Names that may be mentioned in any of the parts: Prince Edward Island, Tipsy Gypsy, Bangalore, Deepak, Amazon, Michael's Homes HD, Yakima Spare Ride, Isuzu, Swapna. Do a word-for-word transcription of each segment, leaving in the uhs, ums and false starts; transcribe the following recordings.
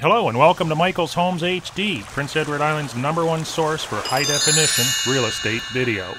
Hello and welcome to Michael's Homes H D, Prince Edward Island's number one source for high-definition real estate video.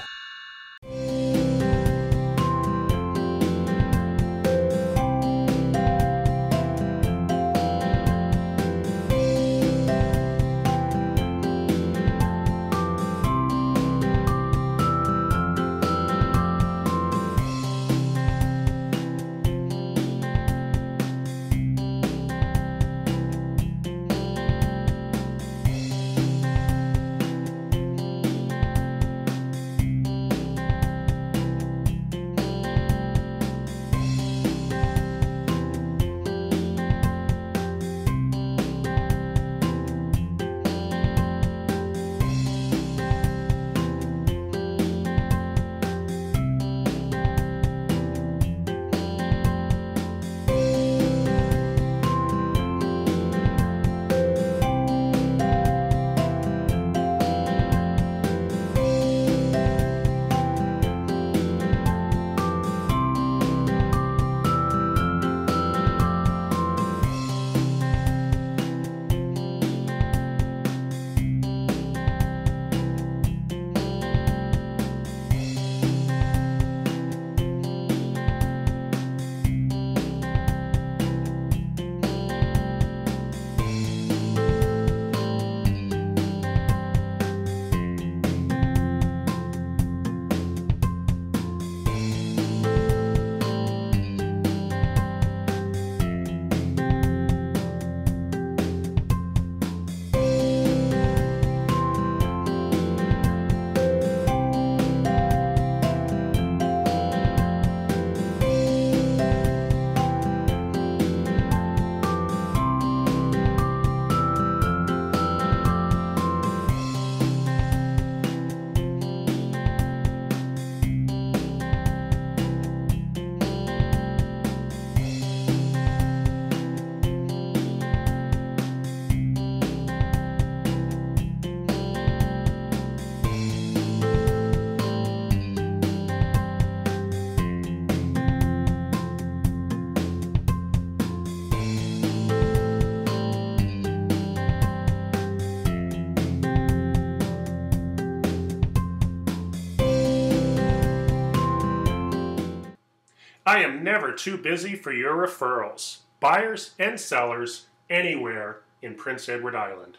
I am never too busy for your referrals, buyers and sellers anywhere in Prince Edward Island.